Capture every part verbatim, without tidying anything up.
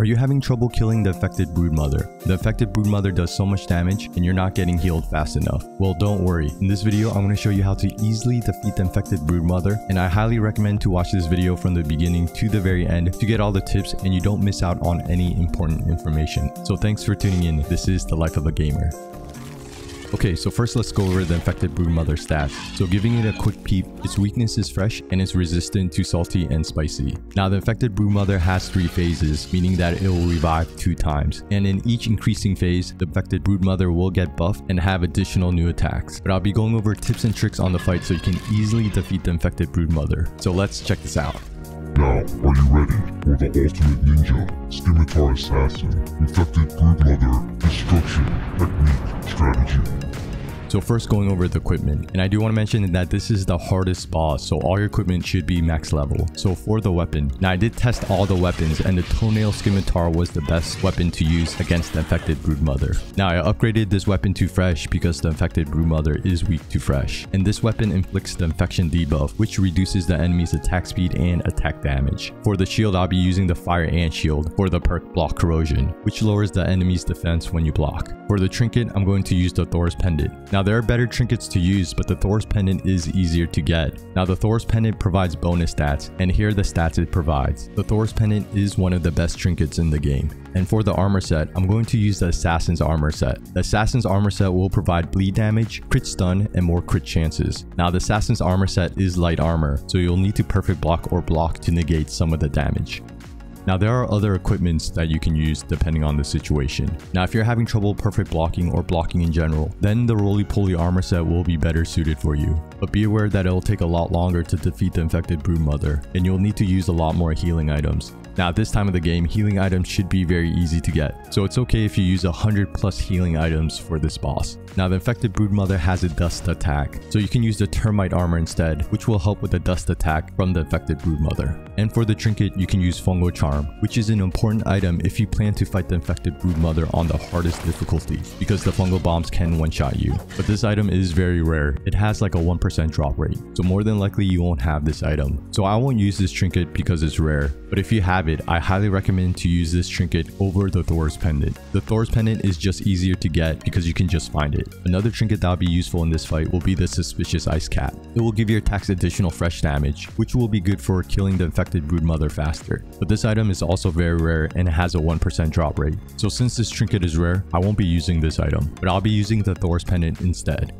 Are you having trouble killing the Infected Broodmother? The Infected Broodmother does so much damage and you're not getting healed fast enough. Well, don't worry. In this video, I'm going to show you how to easily defeat the Infected Broodmother, and I highly recommend to watch this video from the beginning to the very end to get all the tips and you don't miss out on any important information. So thanks for tuning in. This is The Life of a Gamer. Okay, so first let's go over the Infected Broodmother stats. So giving it a quick peep, its weakness is fresh and it's resistant to salty and spicy. Now the Infected Broodmother has three phases, meaning that it will revive two times. And in each increasing phase, the Infected Broodmother will get buffed and have additional new attacks. But I'll be going over tips and tricks on the fight so you can easily defeat the Infected Broodmother. So let's check this out. Now, are you ready for the ultimate ninja, Scimitar Assassin, Infected Broodmother, Destruction, Technique, Strategy? So first going over the equipment, and I do want to mention that this is the hardest boss, so all your equipment should be max level. So for the weapon, now I did test all the weapons and the Toenail Scimitar was the best weapon to use against the Infected Broodmother. Now I upgraded this weapon to Fresh because the Infected Broodmother is weak to Fresh, and this weapon inflicts the Infection debuff, which reduces the enemy's attack speed and attack damage. For the shield, I'll be using the Fire Ant Shield for the perk Block Corrosion, which lowers the enemy's defense when you block. For the trinket, I'm going to use the Thor's Pendant. Now Now there are better trinkets to use, but the Thor's Pendant is easier to get. Now the Thor's Pendant provides bonus stats, and here are the stats it provides. The Thor's Pendant is one of the best trinkets in the game. And for the armor set, I'm going to use the Assassin's Armor set. The Assassin's Armor set will provide bleed damage, crit stun, and more crit chances. Now the Assassin's Armor set is light armor, so you'll need to perfect block or block to negate some of the damage. Now there are other equipments that you can use depending on the situation. Now if you're having trouble perfect blocking or blocking in general, then the Roly-Poly Armor set will be better suited for you. But be aware that it'll take a lot longer to defeat the Infected Broodmother, and you'll need to use a lot more healing items. Now at this time of the game, healing items should be very easy to get, so it's okay if you use one hundred plus healing items for this boss. Now the Infected Broodmother has a dust attack, so you can use the Termite Armor instead, which will help with the dust attack from the Infected Broodmother. And for the trinket, you can use Fungal Charm, which is an important item if you plan to fight the Infected Broodmother on the hardest difficulty, because the fungal bombs can one-shot you. But this item is very rare. It has like a one percent drop rate, so more than likely you won't have this item. So I won't use this trinket because it's rare, but if you have it, I highly recommend to use this trinket over the Thor's Pendant. The Thor's Pendant is just easier to get because you can just find it. Another trinket that will be useful in this fight will be the Suspicious Ice Cap. It will give your attacks additional fresh damage, which will be good for killing the Infected Broodmother faster. But this item is also very rare and it has a one percent drop rate. So since this trinket is rare, I won't be using this item, but I'll be using the Thor's Pendant instead.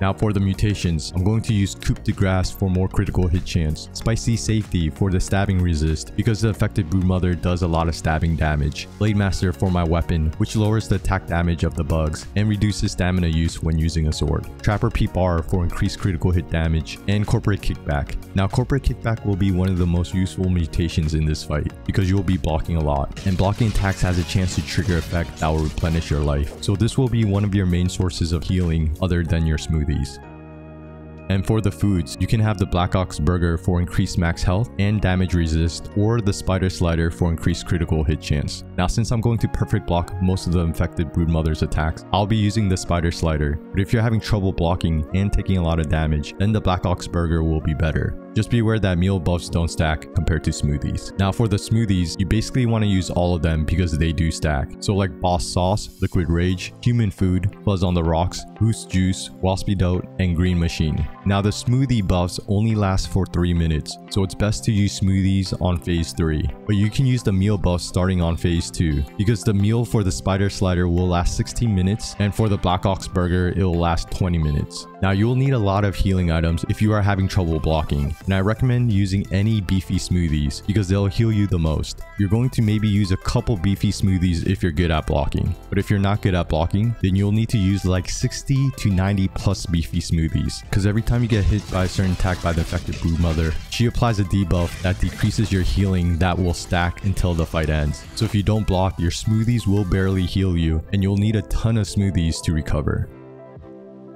Now for the mutations, I'm going to use Coup De Grass for more critical hit chance, Spicy Safety for the stabbing resist because the Infected Broodmother does a lot of stabbing damage, Blademaster for my weapon which lowers the attack damage of the bugs and reduces stamina use when using a sword, Trapper Peep R for increased critical hit damage, and Corporate Kickback. Now Corporate Kickback will be one of the most useful mutations in this fight because you'll be blocking a lot, and blocking attacks has a chance to trigger effect that will replenish your life, so this will be one of your main sources of healing other than your smooth. These. And for the foods, you can have the Black Ox Burger for increased max health and damage resist, or the Spider Slider for increased critical hit chance. Now since I'm going to perfect block most of the Infected Broodmother's attacks, I'll be using the Spider Slider, but if you're having trouble blocking and taking a lot of damage, then the Black Ox Burger will be better. Just be aware that meal buffs don't stack compared to smoothies. Now for the smoothies, you basically want to use all of them because they do stack. So like Boss Sauce, Liquid Rage, Human Food, Buzz on the Rocks, Boost Juice, Waspy Doubt, and Green Machine. Now the smoothie buffs only last for three minutes, so it's best to use smoothies on phase three. But you can use the meal buffs starting on phase two, because the meal for the Spider Slider will last sixteen minutes, and for the Black Ox Burger, it will last twenty minutes. Now you'll need a lot of healing items if you are having trouble blocking, and I recommend using any beefy smoothies because they'll heal you the most. You're going to maybe use a couple beefy smoothies if you're good at blocking, but if you're not good at blocking, then you'll need to use like sixty to ninety plus beefy smoothies, because every time you get hit by a certain attack by the Infected Broodmother, she applies a debuff that decreases your healing that will stack until the fight ends. So if you don't block, your smoothies will barely heal you and you'll need a ton of smoothies to recover.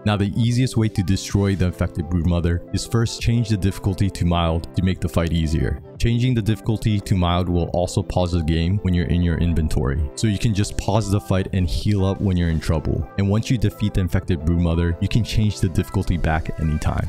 Now the easiest way to destroy the Infected Broodmother is first change the difficulty to mild to make the fight easier. Changing the difficulty to mild will also pause the game when you're in your inventory, so you can just pause the fight and heal up when you're in trouble. And once you defeat the Infected Broodmother, you can change the difficulty back anytime.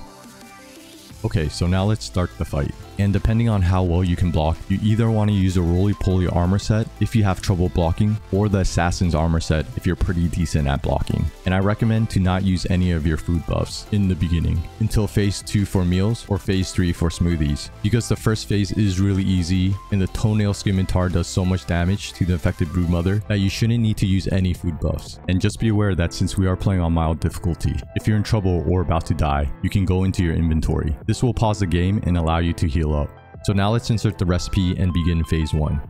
Okay, so now let's start the fight. And depending on how well you can block, you either want to use a roly-poly armor set if you have trouble blocking, or the Assassin's Armor set if you're pretty decent at blocking. And I recommend to not use any of your food buffs in the beginning until phase two for meals or phase three for smoothies, because the first phase is really easy and the Toenail Scimitar does so much damage to the Infected Broodmother that you shouldn't need to use any food buffs. And just be aware that since we are playing on mild difficulty, if you're in trouble or about to die, you can go into your inventory. This will pause the game and allow you to heal up. So now let's insert the recipe and begin phase one.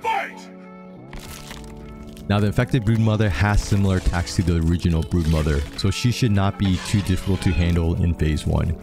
Fight! Now the infected Broodmother has similar attacks to the original Broodmother, so she should not be too difficult to handle in phase one.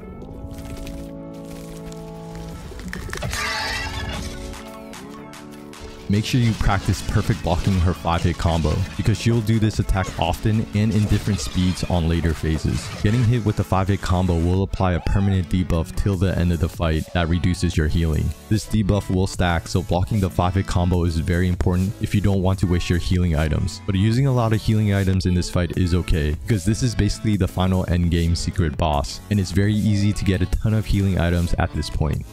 Make sure you practice perfect blocking her five hit combo, because she'll do this attack often and in different speeds on later phases. Getting hit with the five hit combo will apply a permanent debuff till the end of the fight that reduces your healing. This debuff will stack, so blocking the five hit combo is very important if you don't want to waste your healing items. But using a lot of healing items in this fight is okay, because this is basically the final endgame secret boss, and it's very easy to get a ton of healing items at this point.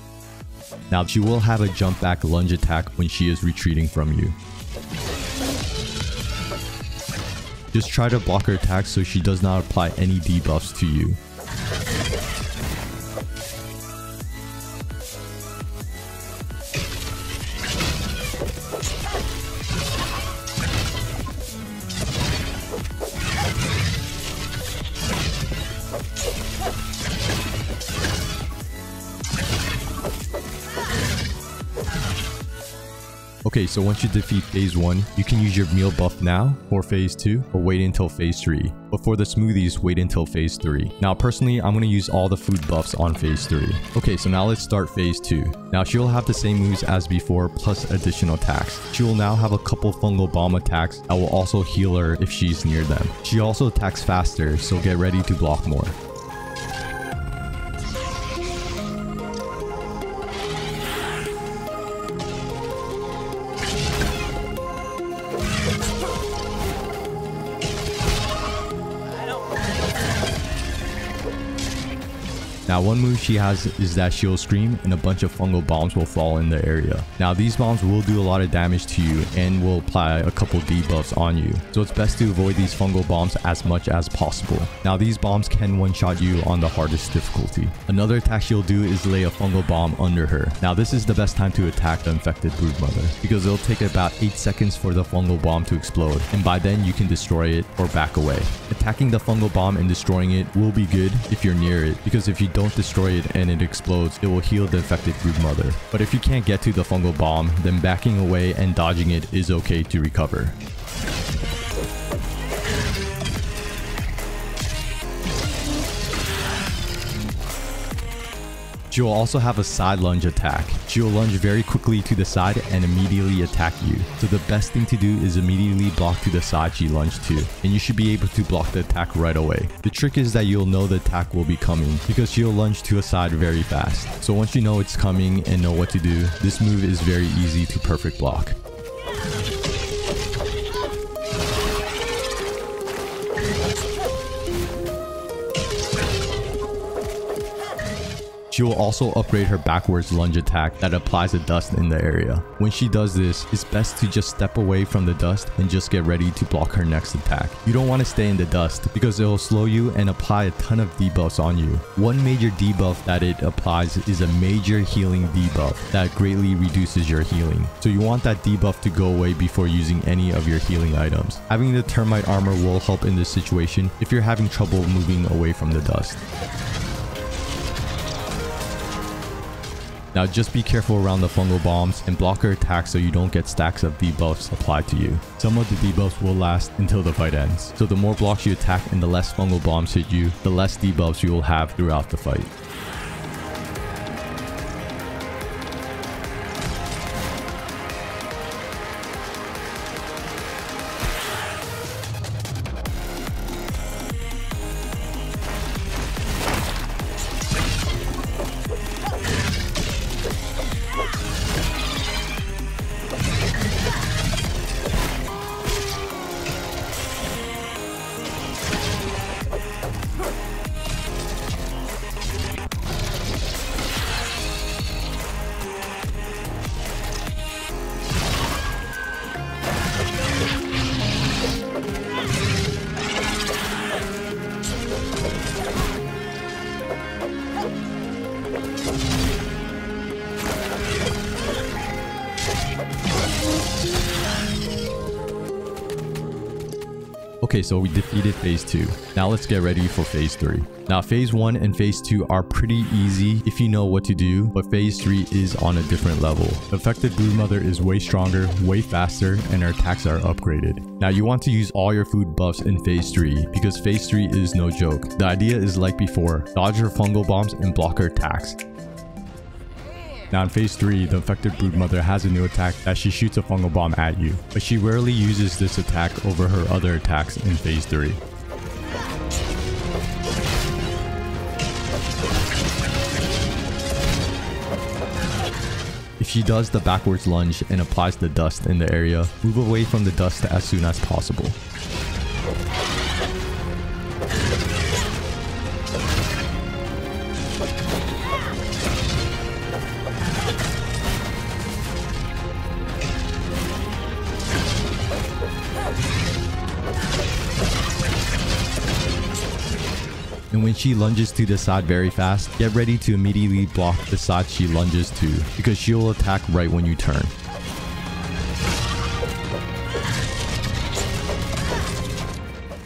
Now she will have a jump back lunge attack when she is retreating from you. Just try to block her attacks so she does not apply any debuffs to you. Okay, so once you defeat phase one, you can use your meal buff now, or phase two, or wait until phase three. But for the smoothies, wait until phase three. Now personally, I'm going to use all the food buffs on phase three. Okay, so now let's start phase two. Now she'll have the same moves as before, plus additional attacks. She will now have a couple fungal bomb attacks that will also heal her if she's near them. She also attacks faster, so get ready to block more. Now one move she has is that she'll scream and a bunch of fungal bombs will fall in the area. Now these bombs will do a lot of damage to you and will apply a couple debuffs on you, so it's best to avoid these fungal bombs as much as possible. Now these bombs can one-shot you on the hardest difficulty. Another attack she'll do is lay a fungal bomb under her. Now this is the best time to attack the infected Broodmother, because it'll take about eight seconds for the fungal bomb to explode, and by then you can destroy it or back away. Attacking the fungal bomb and destroying it will be good if you're near it, because if you don't Don't destroy it and it explodes, it will heal the infected Broodmother. But if you can't get to the fungal bomb, then backing away and dodging it is okay to recover. She will also have a side lunge attack. She will lunge very quickly to the side and immediately attack you. So the best thing to do is immediately block to the side she lunged to, and you should be able to block the attack right away. The trick is that you'll know the attack will be coming, because she'll lunge to a side very fast. So once you know it's coming and know what to do, this move is very easy to perfect block. She will also upgrade her backwards lunge attack that applies a dust in the area. When she does this, it's best to just step away from the dust and just get ready to block her next attack. You don't want to stay in the dust, because it will slow you and apply a ton of debuffs on you. One major debuff that it applies is a major healing debuff that greatly reduces your healing. So you want that debuff to go away before using any of your healing items. Having the termite armor will help in this situation if you're having trouble moving away from the dust. Now just be careful around the fungal bombs and block her attacks so you don't get stacks of debuffs applied to you. Some of the debuffs will last until the fight ends, so the more blocks you attack and the less fungal bombs hit you, the less debuffs you will have throughout the fight. Okay, so we defeated phase two. Now let's get ready for phase three. Now phase one and phase two are pretty easy if you know what to do, but phase three is on a different level. Infected Broodmother is way stronger, way faster, and her attacks are upgraded. Now you want to use all your food buffs in phase three because phase three is no joke. The idea is like before, dodge her fungal bombs and block her attacks. Now in phase three, the infected broodmother has a new attack that she shoots a fungal bomb at you, but she rarely uses this attack over her other attacks in phase three. If she does the backwards lunge and applies the dust in the area, move away from the dust as soon as possible. And when she lunges to the side very fast, get ready to immediately block the side she lunges to, because she will attack right when you turn.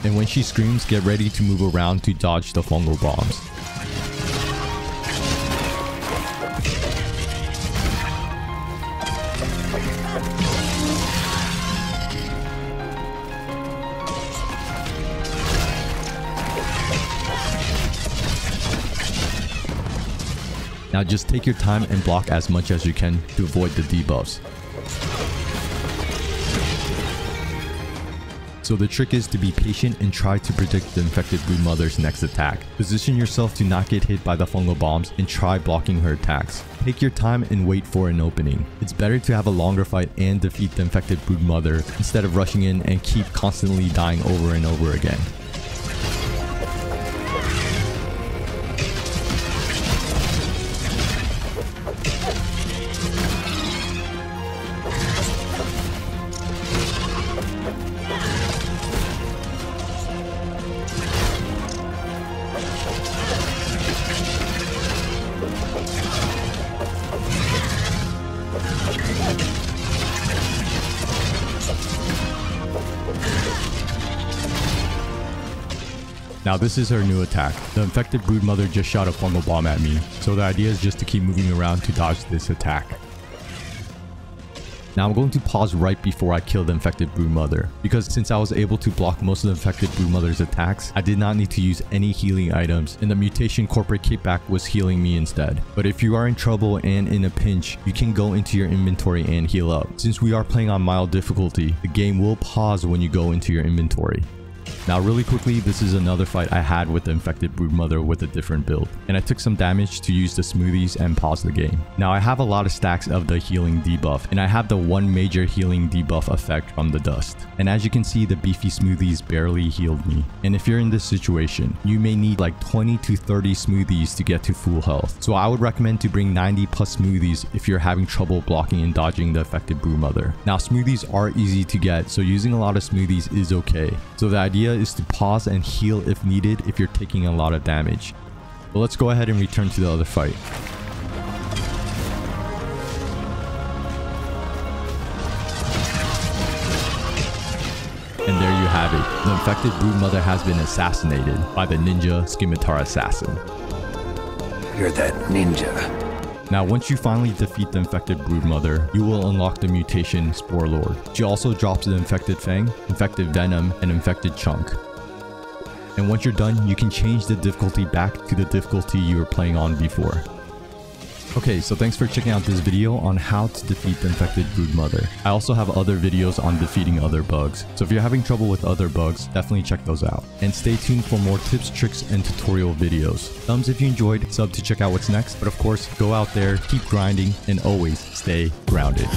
And when she screams, get ready to move around to dodge the fungal bombs. Now just take your time and block as much as you can to avoid the debuffs. So the trick is to be patient and try to predict the infected broodmother's next attack. Position yourself to not get hit by the fungal bombs and try blocking her attacks. Take your time and wait for an opening. It's better to have a longer fight and defeat the infected broodmother instead of rushing in and keep constantly dying over and over again. Now this is her new attack. The infected broodmother just shot a fungal bomb at me, so the idea is just to keep moving around to dodge this attack. Now I'm going to pause right before I kill the infected broodmother, because since I was able to block most of the infected broodmother's attacks, I did not need to use any healing items, and the mutation corporate kickback was healing me instead. But if you are in trouble and in a pinch, you can go into your inventory and heal up. Since we are playing on mild difficulty, the game will pause when you go into your inventory. Now really quickly, this is another fight I had with the infected broodmother with a different build, and I took some damage to use the smoothies and pause the game. Now I have a lot of stacks of the healing debuff, and I have the one major healing debuff effect from the dust. And as you can see, the beefy smoothies barely healed me. And if you're in this situation, you may need like twenty to thirty smoothies to get to full health. So I would recommend to bring ninety plus smoothies if you're having trouble blocking and dodging the infected broodmother. Now smoothies are easy to get, so using a lot of smoothies is okay. So the idea is to pause and heal if needed if you're taking a lot of damage. But let's go ahead and return to the other fight. And there you have it. The infected broodmother has been assassinated by the ninja scimitar assassin. You're that ninja. Now once you finally defeat the infected broodmother, you will unlock the mutation Spore Lord. She also drops the infected Fang, infected Venom, and infected Chunk. And once you're done, you can change the difficulty back to the difficulty you were playing on before. Okay, so thanks for checking out this video on how to defeat the infected broodmother. I also have other videos on defeating other bugs, so if you're having trouble with other bugs, definitely check those out. And stay tuned for more tips, tricks, and tutorial videos. Thumbs if you enjoyed, sub to check out what's next, but of course, go out there, keep grinding, and always stay grounded.